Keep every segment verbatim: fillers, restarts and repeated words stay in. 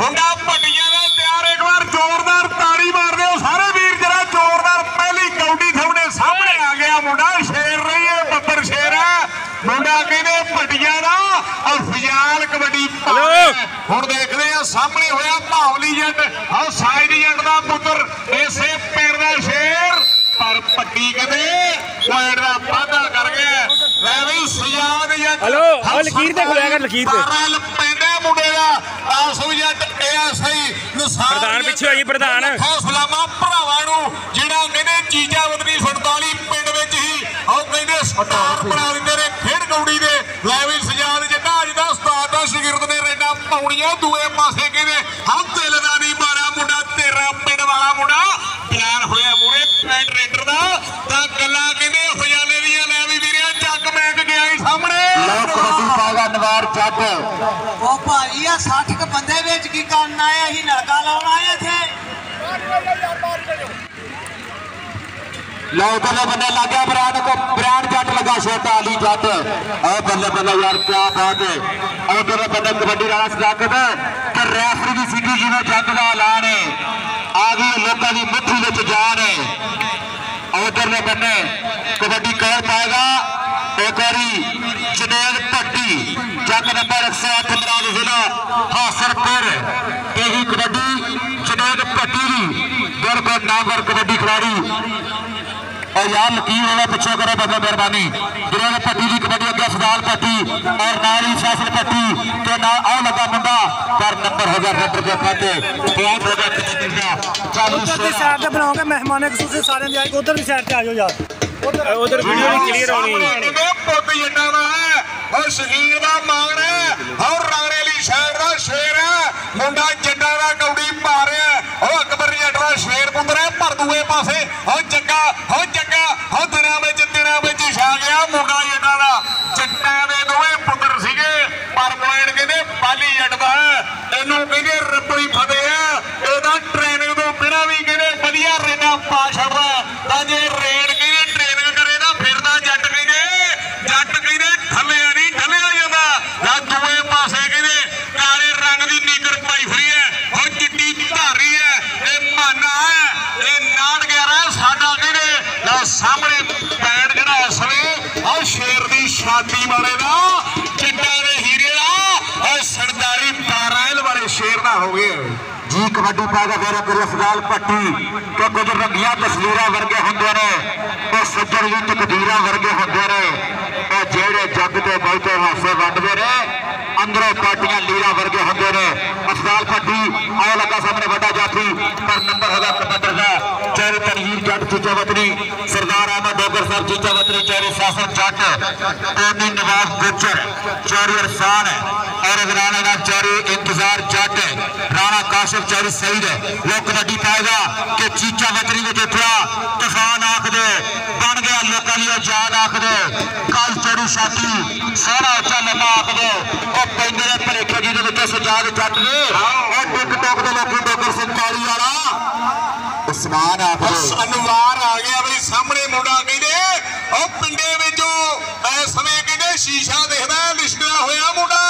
मुंडा भटिया का तैयार, एक बार जोरदार ताड़ी मार दो सारे वीर। जरा जोरदार पहली कौड़ी थोड़े सामने आ गया, मुंडा शेर नहीं है, बब्बर शेर है। मुंडा कहने भटिया का अफजाल कबड्डी। हम देखते हैं सामने होया भावली जट और सायरी जट का पुत्र इसे पिंड का शेर, पर पट्टी कहते पॉइंट का वाधा कर गया। रवि सजाद जट लकीर तक होया कर लकीर तक दूए पासे कहने हम दिल का नहीं मारा मुंडा, तेरा पिंड वाला मुंडा प्यार होया मुरे पिंड रेडर का गला कहने हजाले दिया। लै भी वीर जग मैक गया सामने कबड्डी कौन पाएगा? एक जुनेद भट्टी जग नंबर एक सौ अठ मराज जिला हासरपुर। यही कबड्डी जुनेद भट्टी गुरगुण नामवर कबड्डी खिलाड़ी और यार लकीर वाला पिछा करो बदला मेहरबानी। जुनेद भट्टी की कबड्डी अगर सदाल भट्टी और नाल ही शासन भट्टी के नाल आ लगा मुंडा पर नंबर होगा रबर के खाते बहुत होगा कितना चालू से साथ बनाओगे। मेहमान एक दूसरे सारे जाएंगे उधर भी साइड पे आ जाओ यार, उधर वीडियो नहीं क्लियर होनी। शहीर का मान है और रंगरेली शहर का शेर है। मुंडा जड्डा का कौड़ी पा रहा है, अकबर जट का शेर पुत्र है। पर दूए पासे और जग्गा और जग्गा और दिनों में दिनों में छा गया मुंडा जटा का। जट्टा के दोवे पुत्र सीगे, पर पॉइंट कहते पाली जट का है। इनू कहते रबड़ी फतेह है, यह ट्रेनिंग तो बिना भी कहते वधिया रेडा पा छड़ता है। जे रेड कहते ट्रेनिंग करे तो फिर जट कहते जट कहते थले शादी वाले का चिट्टा ने हीरे और सरदारी नारायण वाले शेर ना हो गए जी। कबड्डी पाएगा मेरा गुरु अफजाल भट्टी के कुछ रंगिया तस्वीर वर्गे होंगे ने और सज्जर भी तकदीर वर्गे होंगे ने और जेड़े जग के बहुते हासे वंडते ने अंदरों पार्टियां लीरा वर्गे होंगे ने। अफजाल भट्टी आओ लगा सामने वड्डा जाफी, पर नंबर होगा कबड्डर का चेहरे तनवीर जट चीचा वतनी सरदार अहमद डोगर साहब चीचा वतनी चेहरे शासन जट टोनी नवाब गुजर चौरी अरफान और राणा का चौरी इंतजार जट राणा काशिफ चौरी सईद लोग कबड्डी पाएगा कि चीचा वतनी को देखा तूफान आख दे बन गया लोगों की आजाद आख दे कल चौरी साथी सारा उच्चा लम्बा आख दे और पेंदे भरेखे जी के सजाद जट ने और टिकटॉक के लोग डोगर सिंह चौरी वाला उस्मान आ गया भाई सामने। मुंडा कहते और पिंडे इस समय कहते शीशा देखना लिशकदा होया मुंडा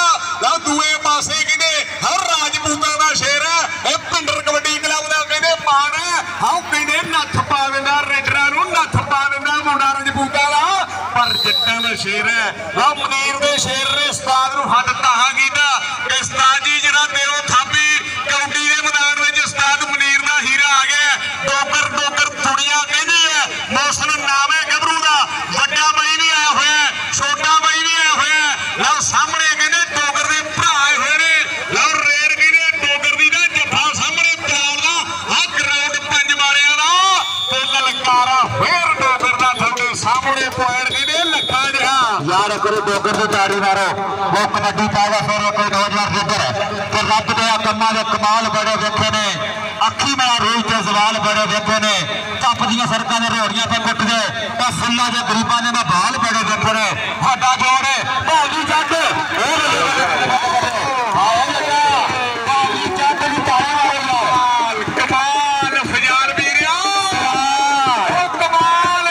ला। दूए पासे कहते हर राजपूतों का शेर है, पिंडर कबड्डी क्लब का कहते मान है। हम कहते नत्थ पा देना रेडरा नत्थ पा देना मुंडा राजपूतों का, पर जट्टा का शेर है ला। मुनीर के शेर ने उस्ताद को हद तहा किया कि उस्ताद जी जरा देओ थापी। कबड्डी के मैदान में उस्ताद मुनीर का हीरा आ गया। डोगर डोगर दुनिया कहती है मौसम नाम है गबरू का। वड्डा बई भी आया हुआ है, छोटा बई भी आया हुआ है लो। सामने कहते डोगर के भरा आए हुए ने लो। रेड कहते डोगर की ना जफा सामने पलाल का आ ग्राउंड पंज मारिया का तो ललकारा फिर डोगर का थोड़े सामने पॉइंट कहते लखा जहा यार करो डोगर से ताड़ी मारो वो कबड्डी पाएगा फिर कोई नौजवान जिधर तो रब दया कमां दे कमाल बड़े देखे ने अखी मेरा रूप से सवाल बड़े देखे ने। टप दिया सड़कों में रोड़िया पे कुट दे और फुलों के गरीबों ने मैं बहाल बड़े देखे ने। हाडा जोड़ है भाजी जट भाजी जट की तारी मारेगा कमाल फजार वीरिया कमाल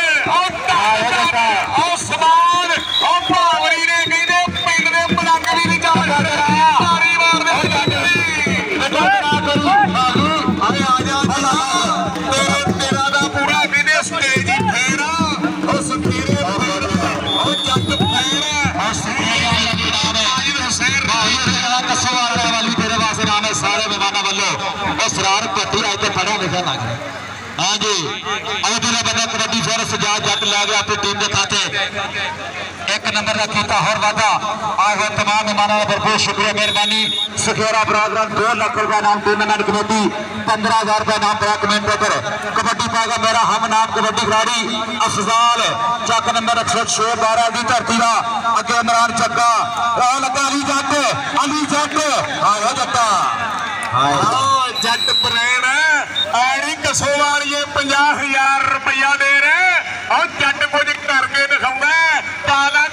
और समान और भावरी ने कहते पिंड के पलंग भी नहीं जा रहा तारी मारने। सारे मेहमानों वालों और शरारत पट्टी आए तो पढ़ा लिखा ना गया। हाँ जी और जिला बंदा कबड्डी फिर सजाद जट ला गया अपनी टीम के खाते एक नंबर का कीता हर वादा। आज हम तमाम मेहमानों का बहुत शुक्रिया मेहरबानी। सखेरा बरादरान दो लाख रुपया इनाम टूर्नामेंट कमेटी पंद्रह हजार रुपया इनाम पड़ा कमेंट पर। कबड्डी पाएगा मेरा हम नाम कबड्डी खिलाड़ी अफजाल चक नंबर एक सौ छे बारह की धरती का अगे इमरान चक्का लगा अली जट अली जट आया जट्टा जट प्रेम आड़ी कसो वाली पंजाह हजार रुपया दे रहे और जट कुछ करके दिखाऊंगा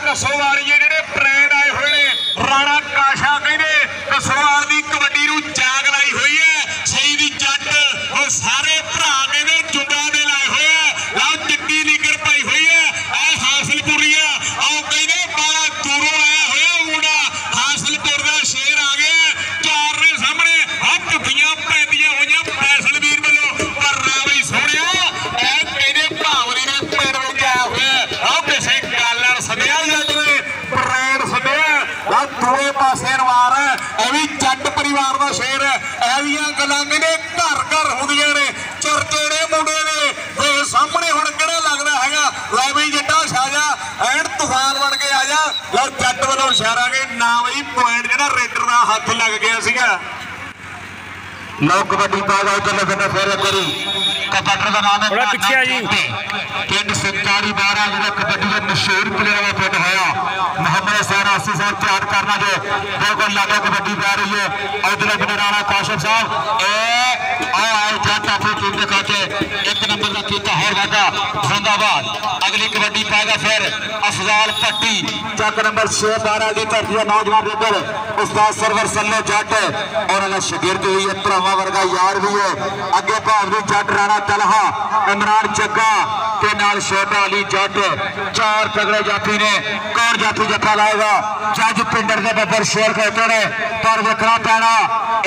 कसोवार जिहड़े ब्रांड आए हुए ने राणा काशा कहते कसोवार की कबड्डी नूं जाग लाई हुई है। सही दी जट और सारे भरा कहते जुगा दे लाए हुए हैं लाओ चिट्टी निकर पाई हुई है आ हासिलपुर की आओ कहते बड़ा दूरों आया हुआ मुंडा हासिलपुर का शेर आ गया चार ने सामने आ टुफियां पैंदियां हुई फैसल वीर वालों पर ना बई सोहणिया ऐ कहते भावरी ने पेड़ में आया हुआ आओ किसी गल दूए पासे वार है जट परिवार का शेर है गलां ने घर घर होंदियां ने चरचे ने मुंडे ने सामने हुण किहड़ा लगदा हैगा लै बई जट्टा शाजा एंड तूफान बन के आ जा लो जट वालों इशारा के ना बई पॉइंट जिहड़ा रेडर का हथ लग गया सीगा। लो कबड्डी पा जाओ चलो फिर फिर करी कबड्डी का नाम है पिछे जी पिंड सरकारी बारह जो कबड्डी का मशहूर प्लेयर का पिंड होया मोहम्मद सारा आसी साहब त्यार करना जो बिल्कुल लागो कबड्डी पा रही है उधर अपने राणा काशिफ साहब ए आए जट अपनी टीम के खाते एक नंबर का कीता हर वादा जिंदाबाद। अगली कबड्डी पाएगा फिर अफजाल पट्टी चक नंबर छे बारह की धरती है नौजवान रेडर उस्ताद सरवर सलो जट और शागिर्द हुई है भरावा वर्गा यार भी है अगे भावी जट राणा तलहा इमरान जग्गा के नाल छोटा अली जट चार तगड़े जाती ने कौन जाती जत्था लाएगा जज पिंडर के बब्बर शेर कहते हैं पर देखना पैना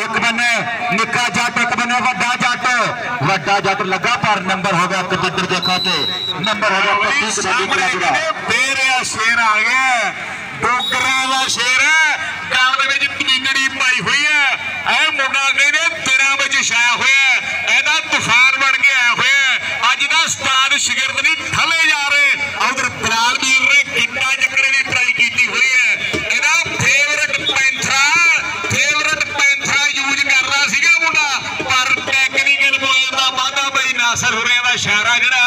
एक बने निका जट एक बने वड्डा जट वड्डा जट लगा पर नंबर हो गया कबड्डी के खाते नंबर हो गया बेरिया शेर आ गया डोगरा का शेर है गांव में पिंगड़ी पाई हुई है मुंडा कहते तेरह बजे छाया हुआ तूफान बन के आया हुआ अज का उस्ताद शागिर्द नहीं थले जा रहे उधर दलाल वीर ने किट्टा चक्कर की ट्राई की हुई है एदा फेवरेट पैंथरा फेवरेट पैंथरा यूज करना सीगा मुंडा पर टेक्निकल पॉइंट का वादा बई नासर हुरिया का इशारा जरा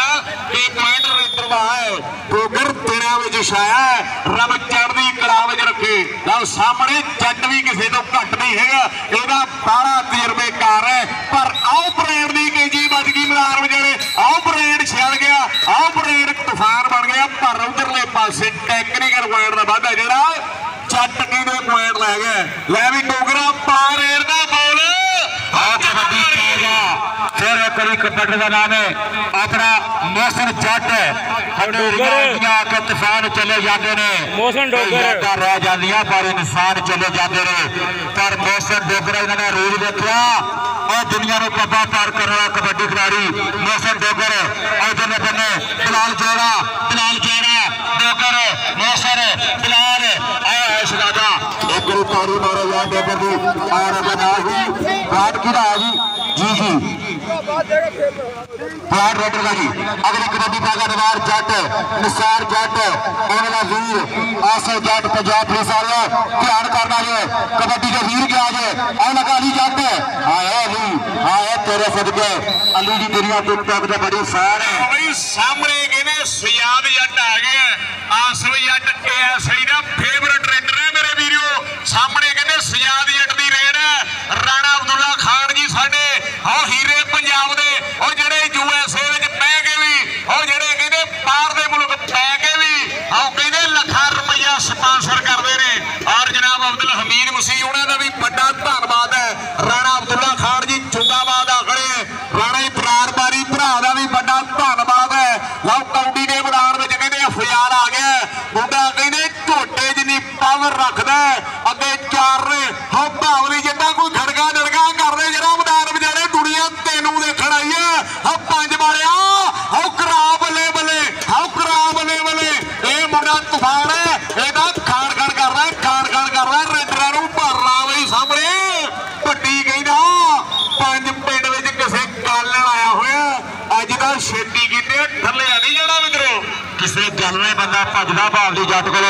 पॉइंट रेतरवा है टोकर तेरह बजे छाया रब चढ़ती कला बच रखे लो सामने जट भी किसी को घट नहीं है बारह तजर्बेकार है पर आओ परेड की केजी बच गई मदार बजारे आओ परेड छिड़ गया आओ परेड तूफान बन गया पर उधरले पासे टेक्निकल पॉइंट का वादा जरा जट के पॉइंट लै गया लै भी डोगरा पार एड का बोल फिर एक कबड्डी का नाम है अपना मौसम जट तूफान चले जाते हैं पर इंसान चले जाते हैं पर मौसम डोगरा इन्होंने रूल देखा और दुनिया को पब्बा पार करने वाला कबड्डी खिलाड़ी मौसम डोगर उधर बने बिलाल जोड़ा बिलाल जोड़ा डोगर मौसम बिलाल आयुष राजा एक तारी मारे या डोगर की और बात की जी जी प्यार रेडर का जी अगली कबड्डी पाएगा नवार जट निसार जट ओनला वीर आसर जट पंजाब पुलिस वाले ध्यान करना है कबड्डी के वीर क्या है ओनला अली जट आए अली आए तेरे सदके अली जी दुनिया टिकटॉक का बड़ी फैन है भाई सामने कहने सियाद जट आ गया आसर जट एएसआई का फेवरेट रेडर है मेरे वीरों सामने कहने सियाद जट दी रेड है राणा अब्दुल्ला खान जी साडे हां हीरे पंजाब दे और जेडे यूएसए विच पै के भी और जेडे कहंदे बाहर दे मुल्क पै के भी और कहंदे लाखां रुपया स्पॉन्सर करदे ने और जनाब अब्दुल हमीद मसीह उन्हां दा भी बड़ा धन्नवाद है राणा अब्दुल्ला खान जी चुंगाबाद आखड़े राणा इतरार बारी भरा दा भी बड़ा धन्नवाद है लो कौडी दे मैदान विच कहंदे अफजाल आ गया मुंडा कहंदे झोटे जिनी पावर रखदा अगे चार ने हो भावरी जिद्दां कोई खड़गा दड़गा करदे जरा मैदान विच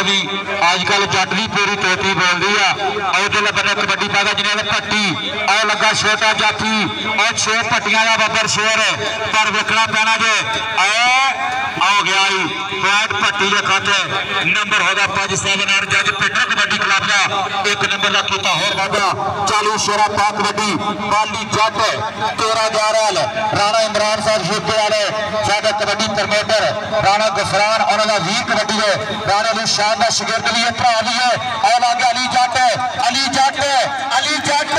भी अजकल जट की पूरी तोती बोलती है। और जो बंदा कबड्डी पाता जिन्हें भट्टी और लगा छोटा जाफी और छो भट्टिया का बब्बर शेर पर वेखना पैना जे आ गया पॉइंट भट्टी के खाते नंबर होगा पांच सैवन और जज पेटर कबड्डी क्लब का एक नंबर का किता हो वादा चालू शेरा पा कबड्डी बाली जट तेरा ग्यारह राणा इमरान साहब छोटे वाले साढ़े कबड्डी प्रमोटर राणा गफरान उन्होंने वीर कबड्डी है राणा भी शान का शिगिर्द भी है भरा भी है और लागे अली जट अली जट अली जट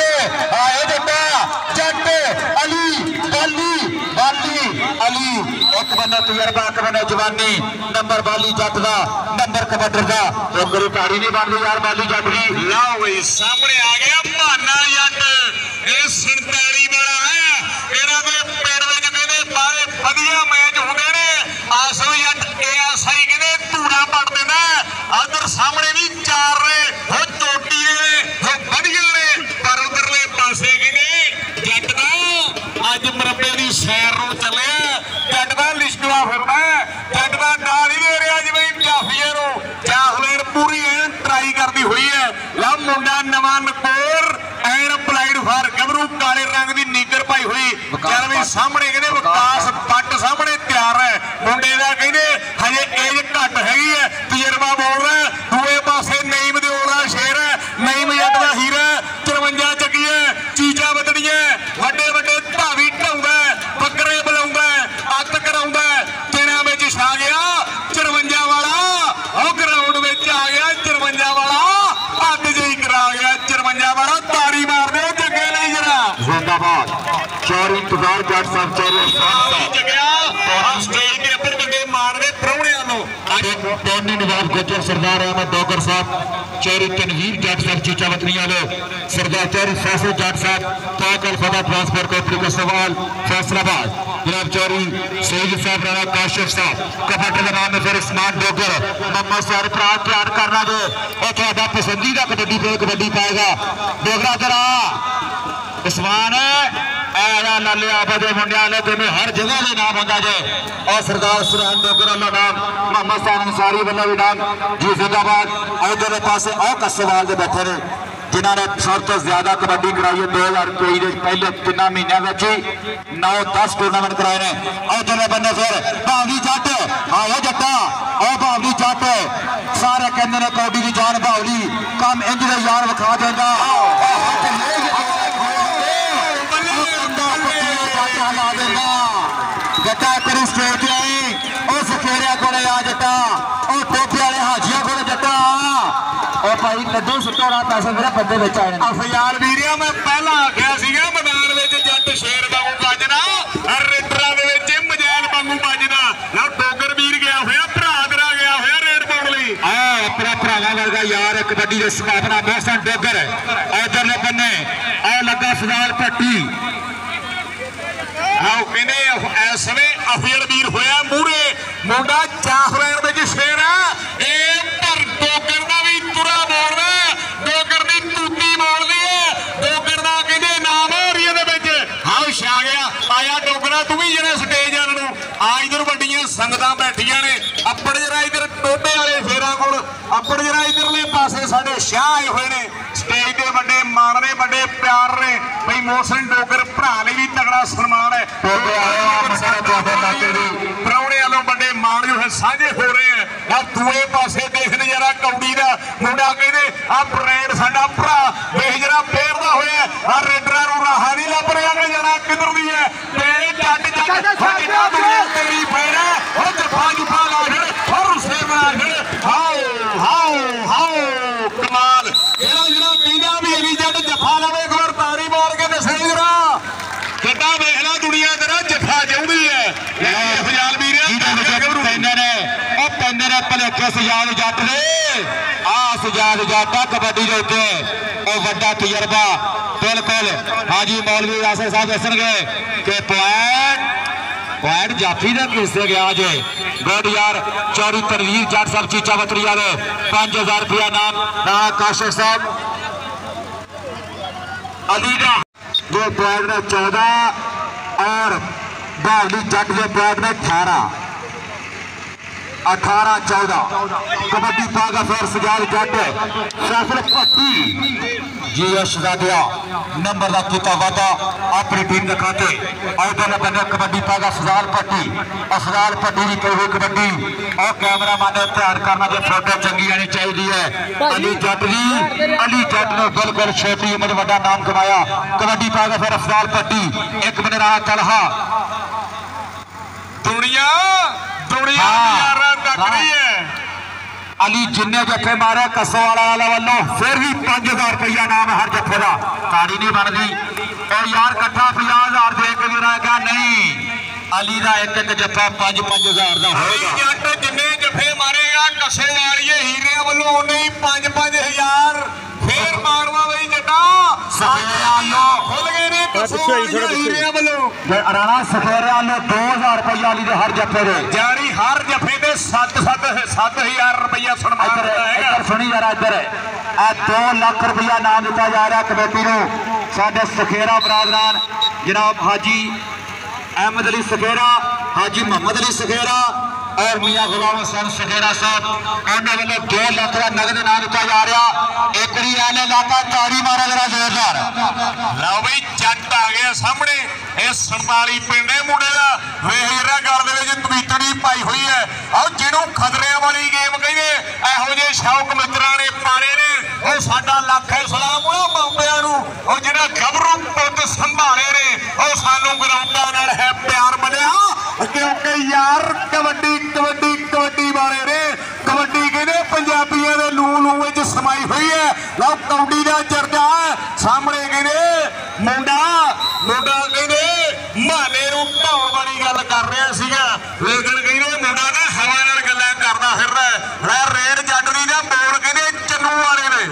आए बेटा जट अली बाली बाली अली एक बंदा तजर्बा एक बंदा जवानी नंबर बाली जट का नंबर कबड्डर का तो गुरु ताड़ी नहीं बन गई यार बाली जट की ला हुई सामने आ गया माना जट ये सैंतालीस वाला है इन्हों के पेड़ में कहते बारे वधिया मैच होंगे ने आसो जट एएसआई कहते धूड़ा पड़ देना अदर सामने भी चार ने वो चोटी ने वो वधिया ने पर उधरले पासे कहते जट का अज मरबे की सैर न चले जट का लिशकवा फिरना जट का नाल ही दे रहा जिमें जाफिए जाफलेर पूरी एन ट्राई करती हुई है ला मुंडा नवा नकोर एन अपलाइड फार गबरू काले रंग की नीकर पाई हुई चारवें सामने कहते विकास पट सामने तैयार है मुंडे का कहते हजे एज घट हैगी है तजर्बा बोल रहा है दूए पासे नईम दियोला शेर है नईम जट का हीरा चरवंजा चकी है चीजा बदनी है वड्डे वड्डे धावी ढाउंदा है बकरे बुलाउंदा है अत कराउंदा है तिना में छा गया चरवंजा वाला और ग्राउंड में आ गया चरवंजा वाला पद जी करा गया चरवंजा वाला तारी मार दे जगे नहीं जरा जिंदाबाद चौरी इंतजार जट साहब चौरी जगया स्टेज के ऊपर बंदे मार दे प्रोहणियां नु आज टोनी नवाब गोचर सरदार अहमद डोगर साहब चौरी तनवीर जट साहब चीचा वतनी वाले सरदार चौरी फैसल जट साहब पाक अल्फादा ट्रांसफर कंपनी का सवाल फैसलाबाद जनाब चौरी सईद साहब राणा काशिफ साहब कबड्डी का नाम है फिर स्मार्ट डोगर मम्मा सारे भरा प्यार करना जो और पसंदीदा कबड्डी प्लेयर कबड्डी पाएगा डोगरा जरा उस्मान आया नाले आबदे मुंडियाले तेने हर जगह भी नाम होंगे जे और सरदार सुरहन डोगर वाला नाम मोहम्मद शाह अंसारी वाला भी नाम जी जिंदाबाद उधर पास और कसवाल के बैठे ने जिन्होंने सब तो ज्यादा कबड्डी कराई है दो हज़ार तेई पहले तीन महीनों में ही नौ दस टूरनामेंट कराए हैं और उधर बने फिर भावनी जट आओ जटा और भावनी जट सारे कहते हैं कबड्डी की जान भावली कम इंज दे यार विखा देगा जटा तेरी स्टेट आई और सखेड़िया को जटा और टोपे वाले हाजिया को जटा और भाई कदू सुटो रात पैसे मेरे बंदे बच्चे आए अफजार वीरिया मैं पहला आख्या मैदान जट शेर वागू बजना हर रेडरा मजैल वागू बजना ना डोगर वीर गया होया भरा दरा गया होया रेड पाने अपना भरावान वर्गा यार कबड्डी के स्थापना मोहसन डोगर इधरले बन्ने आ लगा सदाल भट्टी अपड़ जरा इधर टोडे वाले फेरा कोल अपड़ जरा इधरले पासे साडे शाह आए हुए ने स्टेज के बड़े मान ने बड़े प्यार ने भाई मोहसन डोगर भरा भी तगड़ा सन्मान है प्राहुणे वालों बड़े मान जो है साझे हो रहे हैं और दूए पासे देखने जरा कौड़ी का मुंडा कहते आरेड साडा भरा देख जरा फेरदा होया हर रेडरा राह नहीं लभ रहा कि जरा किधर भी है जट जटी पेड़ और जफा जुफा ला छे और रुसे बना छे हाओ हाओ हाओ कमाल कबड्डी के वा तजर्बा बिलकुल हाजी मौलवी रासर साहब दसणगे कि पॉइंट पॉइंट जाफी ने किससे गया जे गुड यार चौरी तनवीर जट साहब चीचा वतरी वाले पांच हजार रुपया नाम राणा काशिफ साहब अलीदा जो पॉइंट ने चौदह और बावली जट के पॉइंट ने अठारह अठारह चौदह कबड्डी ताकत और सजाल जट फैसल पट्टी जी शहजादिया नंबर का वादा अपनी टीम के खाते आयोजन बने कबड्डी ताकत सजाल पट्टी असजाल पट्टी की कहो कबड्डी और कैमरा मैन ध्यान करना जो फोटो चंगी आनी चाहिए है। अली जट जी अली जट ने बिल्कुल छोटी उम्र वाला नाम कमाया कबड्डी ताकत और असजाल पट्टी एक बने रहा कलहा दुनिया दुनिया है। अली जिन्ने जत्थे मारे कसो वाला वालों फिर भी पांच हजार रुपया नाम हर जत्थे का ताड़ी नहीं बन गई और यार कट्ठा पाँच हजार दे के रह गया नहीं अली का एक एक जत्था पांच पांच हजार का होगा जिन्ने जत्थे मारेगा कसो वाले हीरे वालों नहीं पांच पांच हजार फिर मारवा बी जटा राणा सफेरिया ने दो हजार रुपया अली हर जफे जारी हर जफे के सत सत सत हजार रुपया सुनी जा रहा इधर आ दो लाख रुपया नाम दिता जा रहा कमेटी को साढ़े सखेरा बरादरान जनाब हाजी अहमद अली सखेरा हाजी मोहम्मद अली सखेरा और मियाँ गुलाम हुसैन सखेरा साहब उन्होंने वाले दो लाख का नगद ना दिता जा रहा एक इलाका ताड़ी मारा जरा जोरदार लो बी जट आ गया सामने ये संताली पिंडे मुंडे का वेहरा घर पपीतड़ी पाई हुई है और जिन्होंने खतरे वाली गेम कहिए यहोजे शौक मित्रा ने पाने ने और साडा लाख है सलाम मापिया और जो गबरू पुत संभाले ने और सानू ग्राउंडा नाल है प्यार बनिया क्योंकि यार कबड्डी कबड्डी कबड्डी बारे रे कबड्डी कहने पंजाबियों के लू लू समाई हुई है लो कौडी का चर्चा सामने कहने मुंडा मुंडा कहने माने नूं ढाउण वाली गल कर रहा सीगा लेकिन कहने मुंडा ना हवा नाल गल्लां करदा फिर रहा रेड जटरी दा बोल कहने चन्नू वाले ने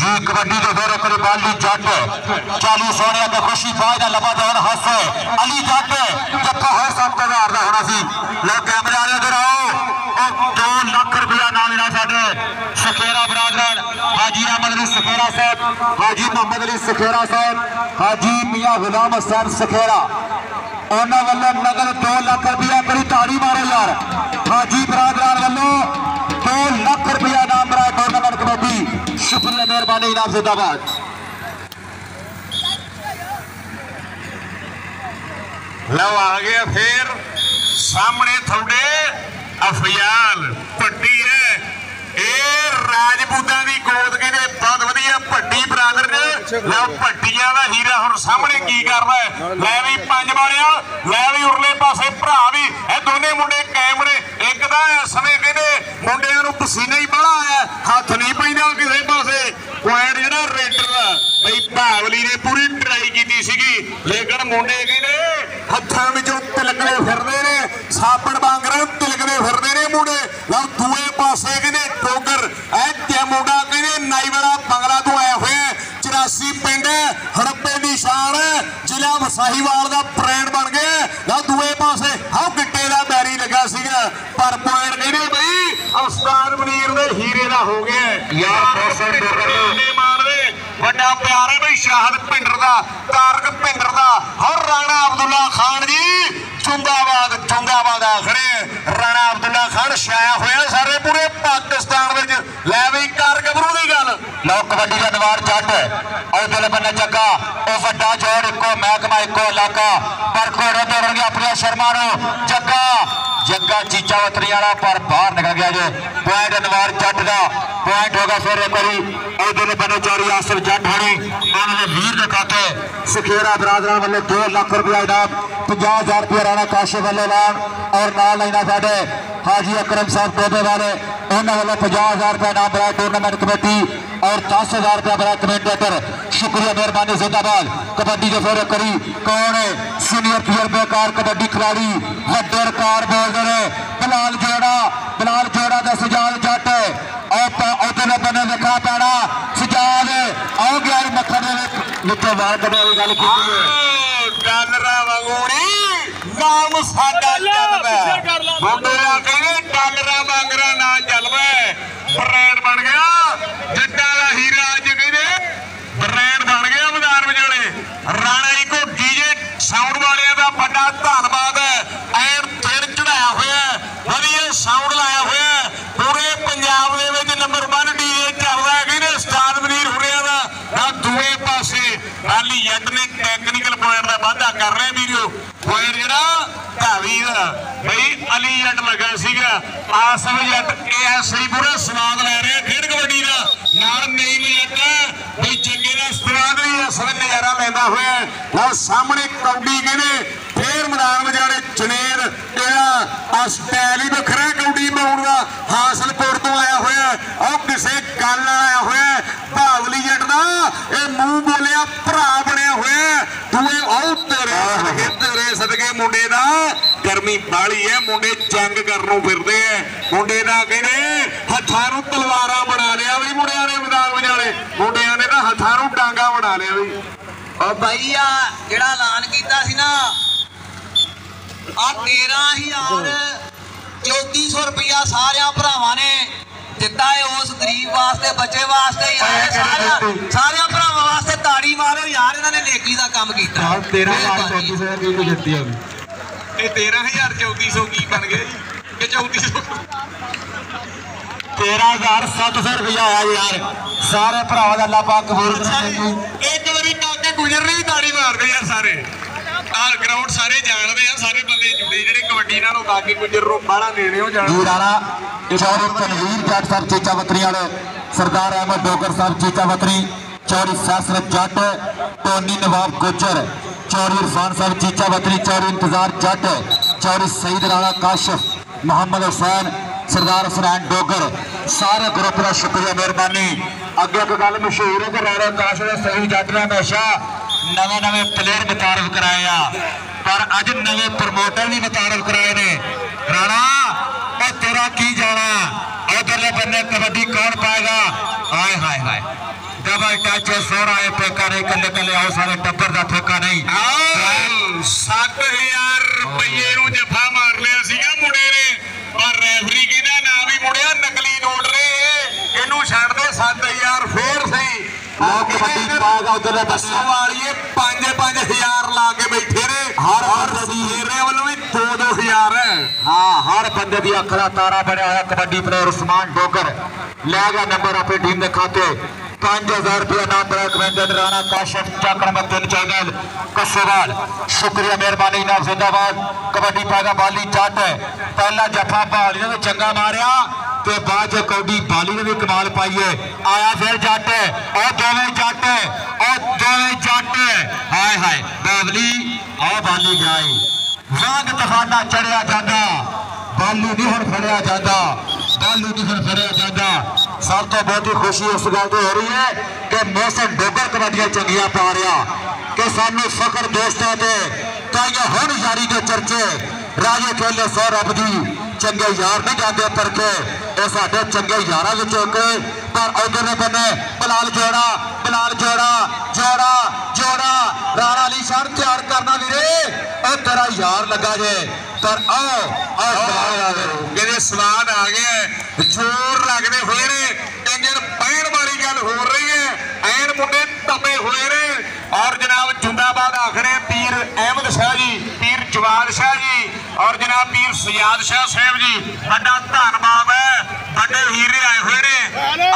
जी कबड्डी के दौरे पर बाली जट चालू सोने का खुशी फायदा लबा दौर हस अली जट जत्था हर साल हजार का होना सी लो कैमरे वाले उधर आओ दो लाख रुपया नाम लेना साढ़े सखेरा बरादरान हाजी अहमद अली सखेरा साहब हाजी मोहम्मद अली सखेरा साहब हाजी मियाँ गुलाम हुसैन सखेरा उन्होंने वालों नगद दो लाख रुपया करी ताड़ी मारो यार हाजी बरादरान वालों दो लाख रुपया नाम रहा टूर्नामेंट कमेटी शुक्रिया मेहरबानी इनाम जिंदाबाद। लो आ गया फिर सामने थोड़े अफयाल पट्टी है ये राजपूतों की गोद के बहुत वधिया पट्टी बरादर ने लो पट्टिया का हीरा हुण सामने की कर रहा है लै भी पंज वालिया लै भी उरले पासे भरा भी ये दोनों मुंडे कायम ने एक तो इस समय कहते मुंडिया नूं पसीना ही बड़ा है हाथ नहीं पैंदा किसी पासे पॉइंट जिहड़ा रेडर दा बई भावली ने पूरी ट्राई की सीगी लेकिन मुंडे कहते हत्थां विचों तिलकदे फिरदे ने सापड़ वांगर तिलकदे फिरदे ने मुंडे लो दूए पासे कहते टोगर मुंडा कहते नाईवाला बंगला तो आया हुआ चौरासी पिंड हड़प्पे की शान जिला वसाहीवाल का ब्रांड बन गया लो दूए पासे हाँ गिट्टे का बैरी लगा सीगा पर पॉइंट कहते बई उस्ताद मुनीर दे हीरे का हो गया यार बड़ा प्यार है बई शाहद पिंडर का तारक पिंडर का और राणा अब्दुल्ला खान जी चुंगाबाद चुंगाबाद आखड़े राणा अब्दुल्ला खान छाया हुआ सारे पूरे पाकिस्तान में लै बी कार गबरू की गल लो कबड्डी का दवार जट और दिल बने जगा और वड्डा जोड़ इको महकमा इको इलाका पर घोड़े दौड़न अपने शर्मा जगा जगा चीचा उतरी वाला पर बाहर निकल गया जो पॉइंट दवार जट का पॉइंट होगा फिर एक बारी और दोनों बने चारी आसिफ जट होनी उन्होंने वीर के खाते सखेरा बरादरान वाले दो लाख रुपया इनाम पाँह हज़ार रुपया राणा काशिफ वाले इनाम और नाल लाइना साढ़े हाजी अकरम साहब डोबे वाले उन्होंने वाले पाँह हज़ार रुपया इनाम बनाया टूर्नामेंट कमेटी और दस हज़ार रुपया बनाया कमेंटेटर शुक्रिया मेहरबानी जिंदाबाद। कबड्डी के फिर करी कौन है सीनियर तजर्बेकार कबड्डी खिलाड़ी वड्डे रिकॉर्ड बोलते हैं बिलाल जोड़ा बिलाल जोड़ा का सजाल जट उधर बने देखना पैना सजाल आओ गया मखर मित्रों बाहर कटाई गल की नाम साडा मुंडेरा कहने डालरा वांगरा ना चलवे ब्रांड बन गया जट्टा दा हीरा अज कहने ब्रांड बन गया बाजार विचोले राणा जी को डीजे साउंड वालिया दा बड़ा धन्नवाद है ऐन तेल चढ़ाया होया वधिया साउंड ਸਾਰੇ ਪਾਸੇ ਟਾਲੀ ਜੱਟ ਨੇ ਟੈਕਨੀਕਲ ਪੁਆਇੰਟ ਦਾ ਵਾਧਾ ਕਰ ਰਹੇ ਵੀਰੋ। ਪੁਆਇੰਟ ਜਿਹੜਾ ਢਾਵੀ ਦਾ ਬਈ ਅਲੀ ਜੱਟ ਲੱਗਾ ਸੀਗਾ, ਆਸਮ ਜੱਟ ਇਹ ਸਹੀ ਪੂਰਾ ਸਵਾਦ ਲੈ ਰਿਹਾ ਖੇਡ ਕਬੱਡੀ ਦਾ, ਨਾਲ ਨਹੀਂ ਮਿਲਦਾ ਬਈ ਜੱਗੇ ਦਾ ਸਵਾਦ ਵੀ ਅਸਲ ਨਜ਼ਾਰਾ ਲੈਂਦਾ ਹੋਇਆ। ਨਾਲ ਸਾਹਮਣੇ ਕੌਡੀ ਕਹਿੰਦੇ ਫੇਰ ਮੈਦਾਨ ਵਿਚਾਰੇ ਜਨੇਰ ਇਹਦਾ ਸਟਾਈਲ ਹੀ ਵੱਖਰਾ ਕੌਡੀ ਪਾਉਣ ਦਾ, ਹਾਸਲਪੁਰ ਤੋਂ ਆਇਆ ਹੋਇਆ ਉਹ ਕਿਸੇ ਗੱਲ ਆਇਆ ਹੋਇਆ। ਭਾਵਲੀ ਜੱਟ ਦਾ ਇਹ ਮੂੰਹ ਬੋਲਿਆ ਭਰਾ ਬਣਿਆ ਹੋਇਆ, ਤੂੰ ਉਹ ਤੇਰੇ ਤੇਰੇ ਸਦਕੇ ਮੁੰਡੇ ਦਾ ਗਰਮੀ ਬਾਲੀ ਹੈ, ਮੁੰਡੇ ਜੰਗ ਕਰਨ ਨੂੰ ਫਿਰਦੇ ਐ, ਮੁੰਡੇ ਦਾ ਕਹਿੰਦੇ ਹੱਥਾਂ ਨੂੰ ਤਲਵਾਰਾਂ ਬਣਾ ਲਿਆ ਵੀ ਮੁੰਡਿਆਂ ਨੇ ਮੈਦਾਨ ਵਿਚਾਲੇ, ਮੁੰਡਿਆਂ ਨੇ ਤਾਂ ਹੱਥਾਂ ਨੂੰ ਡਾਂਗਾ ਬਣਾ ਲਿਆ ਵੀ। और भाई आ जड़ा ऐलान किया तेरह हजार चौती सौ रुपया सारे भरावान ने दिता है उस गरीब वास्ते, बच्चे वास्ते, सारे भरावान वास्ते ताड़ी मारो यार, इन्होंने नेकी का काम किया। तेरह हजार चौती सौ की बन गए, चौती सौ तेरह हजार सत्त सौ रुपया आया यार सारे भरावान का लाभा कबूल। गुजर ने भी ताड़ी मारते यार सारे, हर ग्राउंड सारे जानते हैं, सारे बंदे जुड़े जेडे कबड्डी नालों बाकी गुजर रो बाड़ा देने हो जाना। गुरारा चौरी तनवीर जट साहब चीचा बतरी वाले, सरदार अहमद डोगर साहब चीचा बतरी, चौरी सासरत जट, टोनी नवाब गुजर, चौरी इरफान साहब चीचा बतरी, चौरी इंतजार जट, चौरी सईद राणा काशिफ, मोहम्मद हुसैन, सरदार हुसैन डोगर, सारे ग्रुप का शुक्रिया मेहरबानी। अगे एक गल मशहूर है काश सही जट ने हमेशा नवे नवे प्लेयर मुतारफ कराया, पर अज नवे प्रमोटर भी मुतारफ कराए ने। राणा तेरा की जाना, उधरले बन्ने कबड्डी कौन पाएगा, हाय हाय हाय डबल टच सोहरा है, ठेका नहीं कले कले आओ सारे टब्बर का ठेका नहीं। सत हजार रुपये जफा मार लिया मुंडे ने, और रेफरी कहना ना भी मुड़िया नकली नोट ने इनू छड़ दे सत हजार फिर सही शुक्रिया मेहरबानी जनाब जिंदाबाद। कबड्डी पागा बाली जट पहला जफा बाली ने चंगा मारिया ते बाद कौडी बाली ने भी कमाल पाई है, आया फिर जट और दोवे जट और दोवे जट हाय हाय बावली आ बाली जाए वांग तफाना चढ़िया जाता, बालू नहीं हम फड़िया जाता, बालू नहीं हम फड़िया जाता। सब तो बहुत ही खुशी उस गल तो हो रही है कि मौसम डोगर कबड्डियां चंगिया पा रहा कि सानू फखर दोस्तां ते ताइयों हुण यारी दे चर्चे राजे खेले सौ रब दी चंगे यार नहीं जाते पर के ये साडे चंगे यारां विचों के। पर उधर ने बने बलाल जोड़ा बलाल जोड़ा जोड़ा जोड़ा राणा अली शाह तैयार करना वीरे ओ तेरा यार लगा जे पर आओ मेरे स्वाद आ गए जोर लगने हुए ने इंजन पैण वाली गल हो रही है, ऐन मुंडे तपे हुए ने। और जनाब जिंदाबाद आखरे पीर अहमद शाह जी, पीर जवाल शाह जी और जनाब पीर सयाद शाह साहब जी बड़ा धन्यवाद है, बड़े हीरे आए हुए ने।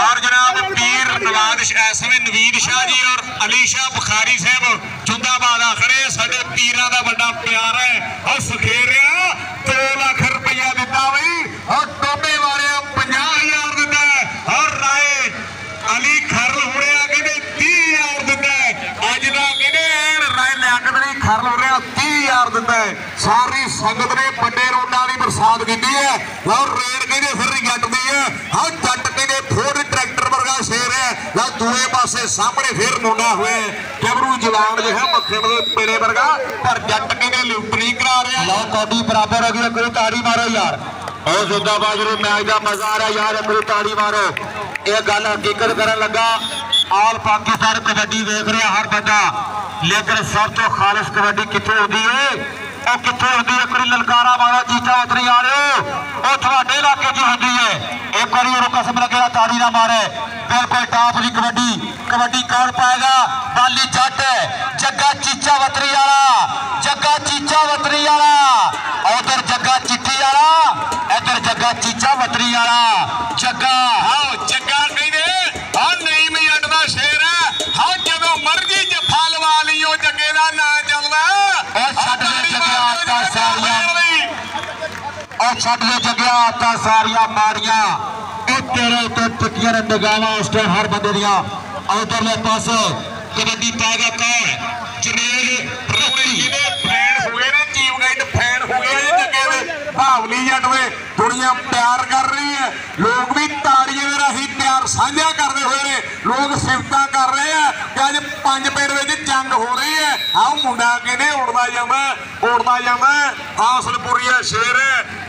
और जनाब पीर नवाद शाह नवीद शाह जी और अली शाह बुखारी साहब जिंदाबाद आखरे साडे पीरां दा बड़ा प्यार है। और सुखेर दो लाख रुपया दिता बई और टोबे वाले पंजाह हजार दिता और राय अली खरल हुणे कहते तीह हजार दिता है, अज का कहते राय लियाकत अली खरल हुणे तीह हजार दिता है। सारी संगत ने बड़े रोडा की बरसात की है और रेड कहते फिर जट दी है और जट कहते फोर ट्रैक्टर वर्गा शेर है और दूए पासे सामने फिर मुंडा हुए डबरू जवान जो है मक्खन के पेड़े वर्गा, पर जट कहते लुप्त नहीं करा रहा। लो कौडी बराबर हो गई, ताड़ी मारो यार और जिंदाबाद जो मैच का मजा आ रहा यार, अमरू ताड़ी मारो। यह गल हकीकत कर लगा आल पाकिस्तान कबड्डी देख रहा हर बंदा, लेकिन सब तो खालिश कबड्डी कितों होती है और कितों होती है। एक बार ललकारा मारो चीचा उतरी आ रहे हो थोड़े इलाके च होती है, एक बार और कसम लगे ताड़ी ना मारे बिल्कुल टाप की कबड्डी। कबड्डी कौन पाएगा, बाली जट जग्गा चीचा वतरी वाला, जग्गा चीचा वतरी वाला उधर जग्गा चिट्ठी वाला इधर जग्गा चीचा वतरी वाला जग्गा जग्गा नहीं दे और नहीं मिलता शेर है। हाँ जब छड़िए जगिया आता सारिया मारिया तेरे तो टुटिया ने निगाह उस टाइम हर बंदे दिया उधरले पास कबड्डी पाएगा कौन जनेल रोटी ने फैन हुए ने टीम गाइड फैन हुए ने जगह भावली जट वे दुनिया प्यार कर रही है लोग भी ताड़ियां दे रही प्यार साझा करदे होए ने लोग सिफता कर रहे हैं कि आज पांच पैर विच जंग हो रही है हां मुंडा कहने उड़दा जांदा उड़दा जांदा हौसलपुरिया शेर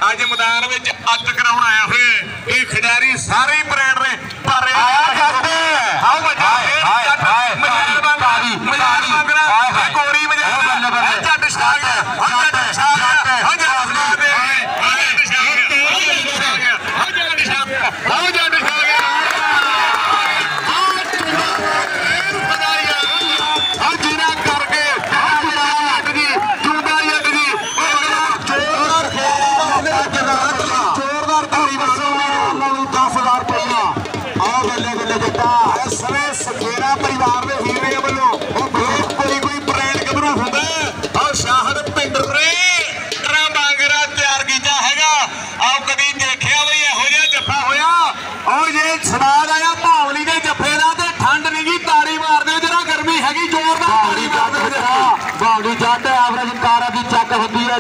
आज मैदान विच अट कराउण आया होए ये खिडारी सारे ब्रांड ने पर हां बजा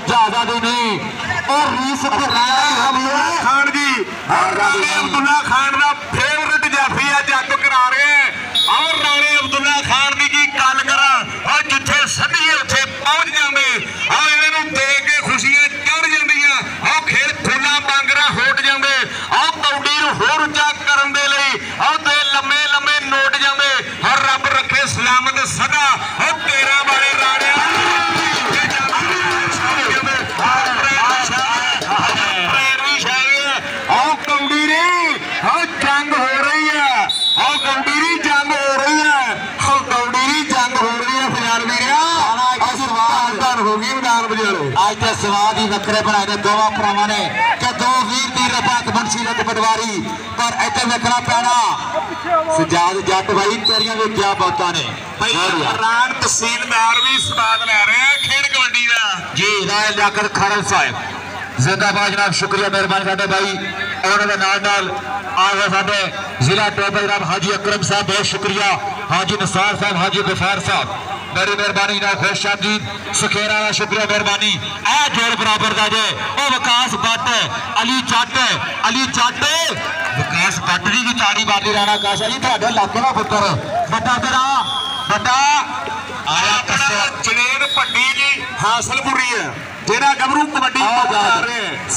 ज्यादा भी नहीं और रीस खान जी राणे अब्दुल्ला खान का फेवरेट जाफी है जग करा रहे हैं और राणे अब्दुल्ला खान की जी गल करा और जिथे सदिए उसे पहुंच जाए और इन्हों देख के खुशियां चढ़ जा खेल फूला बांगरा होट जाए और कौडी होर उचा करने और लम्बे लम्बे नोट जाए और रब रखे सलामत सदा और तेरा बारे राणे आज तो सवाद ही वक्रे बनाए ने दोवां भरावां ने कि दो वीर दी रफात बंशी रत पटवारी पर इधर देखना पैना सजाद जट भाई तेरिया भी क्या बातें ने राण तहसीलदार भी स्वाद ले रहे हैं खेल कबड्डी का जी राय जाकर खरल साहब जिंदाबाद जनाब शुक्रिया मेहरबान साडे भाई और उन्होंने नाल नाल आए साडे जिला टॉपर जनाब हाजी अकरम साहब बहुत शुक्रिया हाजी निसार साहब हाजी गफार साहब मेरी मेहरबानी ना खुश जी सखेरा का शुक्रिया मेहरबानी ए जोड़ बराबर का जे और विकास भट्ट अली चट अली चट विकास भट्ट जी भी ताड़ी बाजी राणा काश जी थोड़े इलाके का पुत्र बड़ा तेरा बड़ा आया जनेर भट्टी जी हासलपुरी है जेड़ा गबरू कबड्डी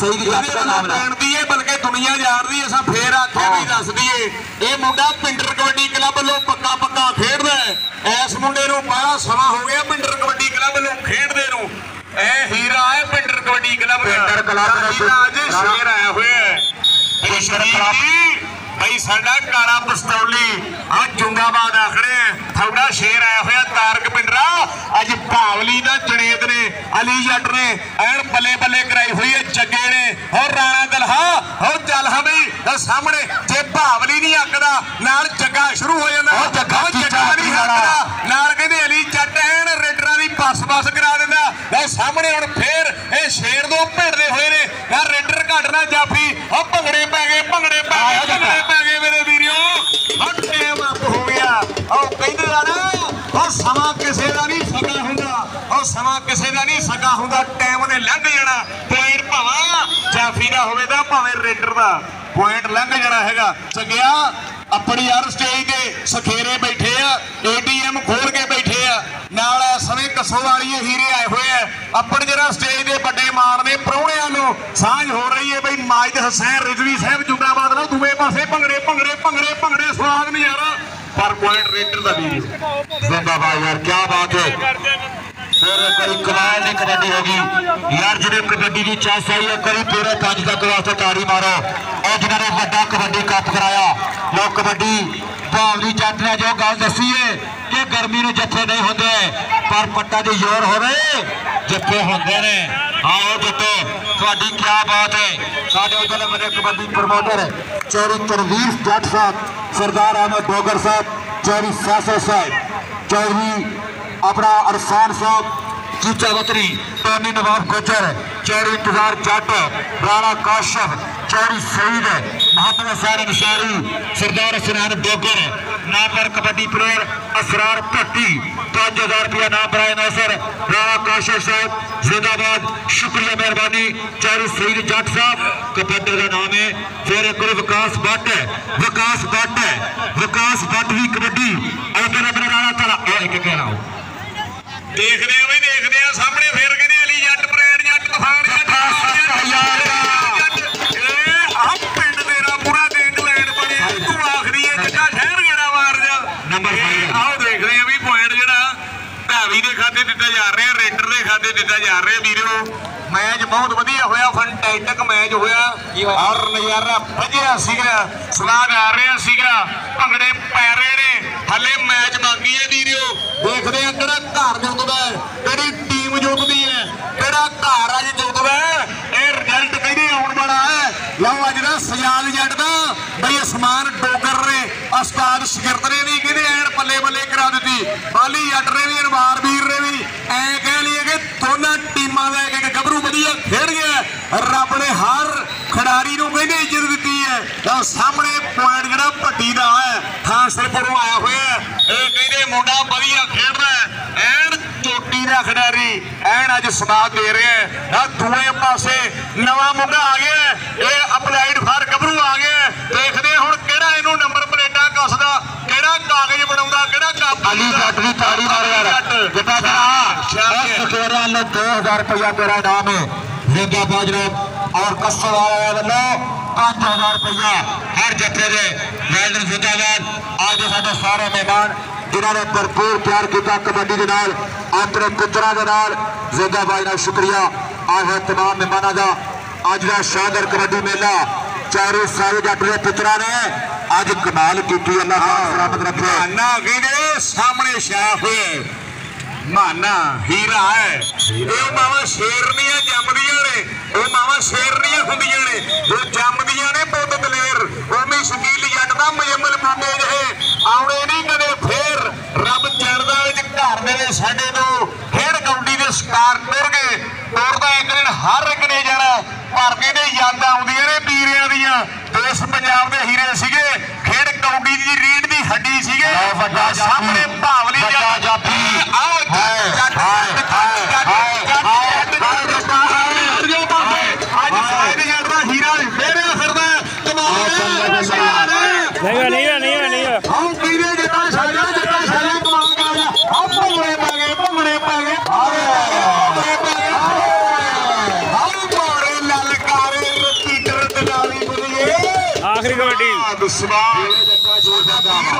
सही है बल्कि दुनिया जा रही है फिर आखे भी दस दिए ये मुंडा पिंडर कबड्डी क्लब वालों पक्का पक्का खेडदा है इस मुंडे नूं बड़ा समा हो गया पिंडर कबड्डी क्लब वालों खेडदे नूं हीरा है पिंडर कबड्डी क्लब पिंडर क्लब हीरा अज शेर आया हुआ है भाई साडा कारा पस्तौली आ जुंगाबाद आखड़े थोड़ा शेर आया हुआ तारक पिंडरा अज भावली का जनेद ने अली जट ने ऐन बल्ले बल्ले कराई हुई है जगे ने और राणा दलहा और दलहा बी सामने जे भावली नहीं आखदा नाल जग्गा शुरू हो जाता जग्गा जग्गा नहीं आखदा नाल कहंदे अली जट ऐन रेडरां दी पास पास करा दिंदा लै सामने हुण फिर ये शेर दो भिड़दे हुए ने ना रेडर घटना जाफी और भंगड़े पै गए भंगड़े पै गए समा किसी का नहीं सका होंदा और समा किसी का नहीं सका होंदा टाइम ने लंघ जाना पॉइंट भावें जाफी का होवे दा भावें रेडर का पॉइंट लंघ जाना हैगा चंगिया अपनी यार स्टेज के सखेरे बैठे आ एटीएम खोल के बैठे आ नाल इस समय कसों वाली हीरे आए हुए हैं अपने जरा स्टेज के बड़े मारने प्राहुणियां सांझ हो रही है बई माजिद हुसैन रिजवी साहब जुंडाबाद ना दूए पासे भंगड़े भंगड़े भंगड़े भंगड़े स्वाद नजारा पर पॉइंट रेडर का भी जिंदाबाद यार क्या बात है फिर कभी कमाल की कबड्डी होगी यार जिन्हें कबड्डी की चाह आई है कभी पूरे पंज तक वास्ते ताड़ी मारो और जिन्होंने बड़ा कबड्डी कप कराया लोग कबड्डी भावली जट ने जो गल दसी है कि गर्मी में जत्थे नहीं होंगे पर पट्टा जो जोर हो रहे जत्थे होंगे ने आओ जत्थे थोड़ी क्या बात है साढ़े उधर मेरे कबड्डी प्रमोटर चौरी तरवीर जट साहब सरदार अहमद डोगर साहब चौधरी सासो साहब चौधरी अपना अरफान साहब जीजा बकरी, टॉमी नवाब गुजर, चौरी इंतजार जाट, राणा काशफ, चौरी सईद, मोहम्मद असार अंसारी, सरदार सिनान डोगर, नाम पर कबड्डी प्लेयर असरार भट्टी, पाँच हजार रुपया नाम पर आए नौसर, राणा काशफ साहब जिंदाबाद। शुक्रिया मेहरबानी चौरी सईद जाट साहब। कबड्डी का नाम है फिर एक विकास भट्ट, विकास भट्ट, विकास भट्ट भी कबड्डी अगर अपना राणा तला एक कह रहा हूँ देख रहे हो देख रहे हो सामने फिर कहते अली जट ब्रैड जट तूफान पिंड तेरा पूरा देख लैंड बने तू आखरी है जगह शहर गेड़ा मार जा। नंबर आओ देख रहे हैं भी पॉइंट जरा ढावी के खाते दिता जा रहा है, रेडर के खाते दिता जा रहा है। वीरो मैच बहुत वधिया होया, फंटैस्टिक मैच होया और नजारा वजिया सीगा, सलाद आ रहा सीगा, भंगड़े पै रहे ने हले मैच बाकी है। वीरियो देखते हैं किहड़ा घर जुगदा है, किहड़ी टीम जुगदी है, किहड़ा घर अज जुगदा है, यह रिजल्ट कहने आने वाला है। लो अज का सयाल जट का बई असमान डोगर ने उस्ताद शगिरद ने भी कहते एन पले पले करा दी, बाली जट ने भी अनवार वीर ने भी ऐ कह लीए कि दोनों टीमों का एक एक गभरू वधिया खेड गया। रब ने हर खिडारी को कहने इज्जत दी है। सामने पॉइंट जरा भट्टी का है, खासपुरों आया हुआ है, कहते मुंडा वधिया खेड रहा है, एन चोटी का खिडारी एन अज समाज दे रहे हैं। दूए पासे नवा मुंडा आ गया, ये अपलाइड फार गभरू आ गया। देखते हुण किहड़ा इहनूं नंबर प्लेटा कसदा, किहड़ा कागज बनाउंदा, किहड़ा कापी काटदी ताड़ी मारिया। दो हजार रुपया तेरा इनाम है जिंदाबाद जनाब। और कसर आया वालों पाँच हज़ार रुपया हर जत्थे दे वैलडन जिंदाबाद। आज साढ़े सारे मेहमान जिन्होंने भरपूर प्यार किया कबड्डी के नाल, अपने पुत्रा के नाल, जिंदाबाद जनाब। शुक्रिया आज तमाम मेहमानों का। अज का शानदार कबड्डी मेला चारों सारे जट के पुत्रा ने अज कमाल की। अल्लाह सलामत रखे। माना कहते सामने शाह हुए माना हीरा है, ये मावा शेरनिया जमदिया ने, ये मावा शेरनिया होंदिया ने, ये जमदिया ने बहुत दलेर। उन्हें शकील जट का मजमल बूमेज है, आने नहीं कदे फिर रब चढ़दा विच घर दे साडे नूं फिर गौंडी दे शिकार तुर गए तुरदा। एक दिन हर एक ने जाना पर कहते याद आउंदियां ने पीरियां दियां, इस पंजाब के हीरे सीगे, खेड कौंडी दी रीढ़ दी हड्डी सीगे। सामने भावली जापी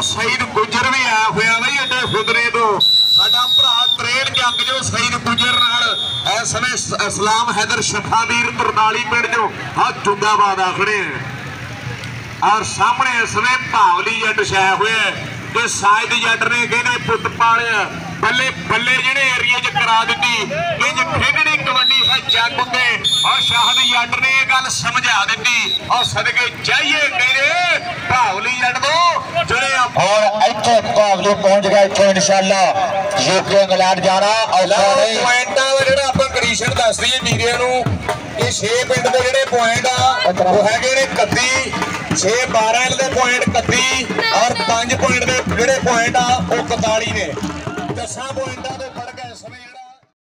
सईद गुजर भी आया हुआ बी एडे खुदरे तो साडा भरा त्रेन जंग जो सईद गुजर इस समय इस्लाम हैदर शफावीर तरताली पिंड जो हाँ जुंदाबाद आखड़े हैं। और सामने इस समय भावली जट छाया हुआ कि साइद जट ने कहने पुत पालिया बल्ले बल्ले जेडे एरिए च करा दी इंज खेडनी कबड्डी है जग उत्ते। और शाहद जट ने यह गल समझा दी और सदके जाइए कहने भावली जट दो जुड़े। और इतने भावली पहुंच गया, इतों इंशाला यूके इंग्लैंड जाना। और पॉइंटा का जो आप कंडीशन दस दी मीरिया ये छे पिंड के जोड़े पॉइंट आगे कत्ती छे बारह के पॉइंट कत्ती और पांच पॉइंट के जोड़े पॉइंट आ वो इकताली ने। दसा पॉइंटा तो